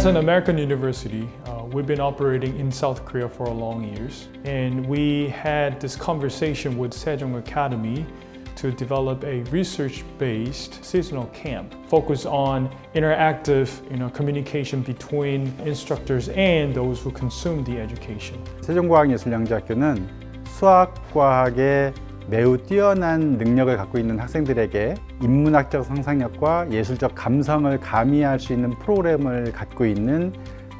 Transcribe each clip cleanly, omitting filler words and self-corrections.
As an American university, we've been operating in South Korea for long years, and we had this conversation with Sejong Academy to develop a research-based seasonal camp focused on interactive communication between instructors and those who consume the education. 세종과학예술영재학교는 수학과학에 매우 뛰어난 능력을 갖고 있는 학생들에게 인문학적 상상력과 예술적 감성을 가미할 수 있는 프로그램을 갖고 있는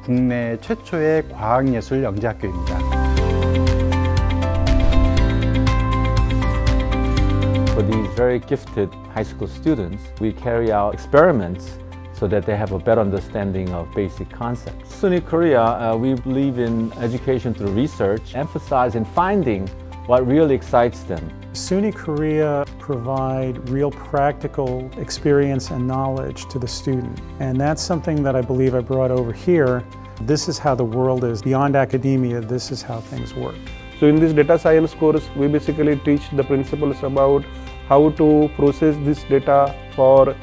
국내 최초의 과학예술영재학교입니다. For these very gifted high school students, we carry out experiments so that they have a better understanding of basic concepts. SUNY Korea, we believe in education through research, emphasizing finding what really excites them. SUNY Korea provide real practical experience and knowledge to the student, and that's something that I believe I brought over here. This is how the world is. Beyond academia, this is how things work. So in this data science course, we basically teach the principles about how to process this data for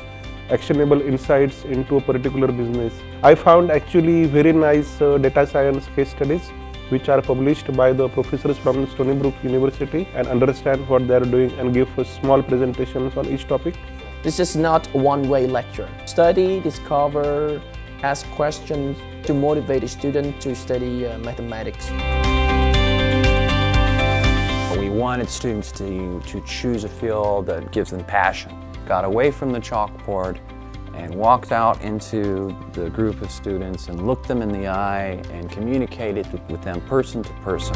actionable insights into a particular business. I found actually very nice data science case studies which are published by the professors from Stony Brook University, and understand what they are doing and give small presentations on each topic. This is not a one-way lecture. Study, discover, ask questions to motivate a student to study mathematics. We wanted students to choose a field that gives them passion. Got away from the chalkboard and walked out into the group of students and looked them in the eye and communicated with them person to person.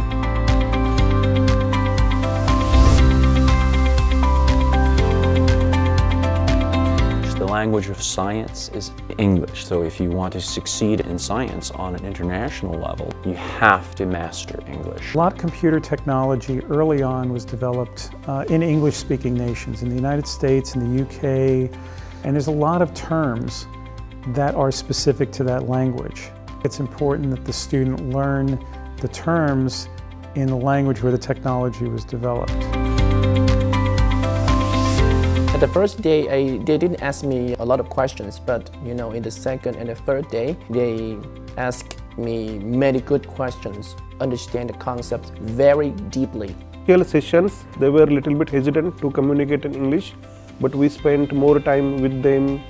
The language of science is English, so if you want to succeed in science on an international level, you have to master English. A lot of computer technology early on was developed in English-speaking nations, in the United States, in the UK, and there's a lot of terms that are specific to that language. It's important that the student learn the terms in the language where the technology was developed. The first day, they didn't ask me a lot of questions, but in the second and the third day, they asked me many good questions, understand the concepts very deeply. Here sessions, they were a little bit hesitant to communicate in English, but we spent more time with them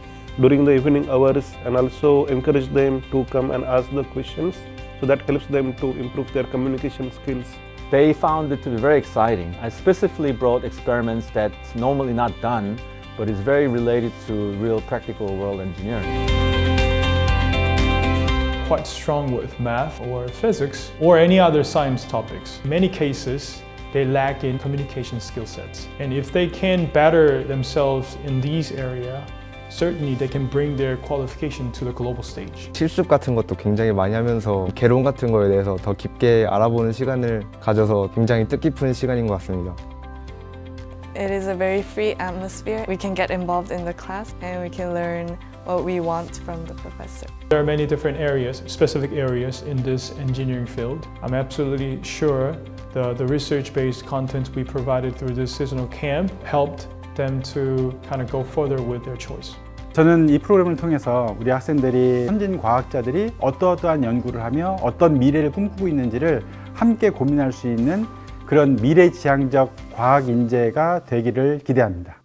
during the evening hours and also encouraged them to come and ask the questions, so that helps them to improve their communication skills. They found it to be very exciting. I specifically brought experiments that's normally not done, but is very related to real practical world engineering. Quite strong with math or physics or any other science topics. In many cases, they lack in communication skill sets. And if they can better themselves in these areas, certainly they can bring their qualification to the global stage. 실습 같은 것도 굉장히 많이 하면서 개론 같은 거에 대해서 더 깊게 알아보는 시간을 가져서 굉장히 뜻깊은 시간인 것 같습니다. It is a very free atmosphere. We can get involved in the class and we can learn what we want from the professor. There are many different areas, specific areas in this engineering field. I'm absolutely sure the research-based content we provided through this seasonal camp helped them to kind of go further with their choice. 저는 이 프로그램을 통해서 우리 학생들이 선진 과학자들이 어떠한 연구를 하며 어떤 미래를 꿈꾸고 있는지를 함께 고민할 수 있는 그런 미래지향적 과학 인재가 되기를 기대합니다.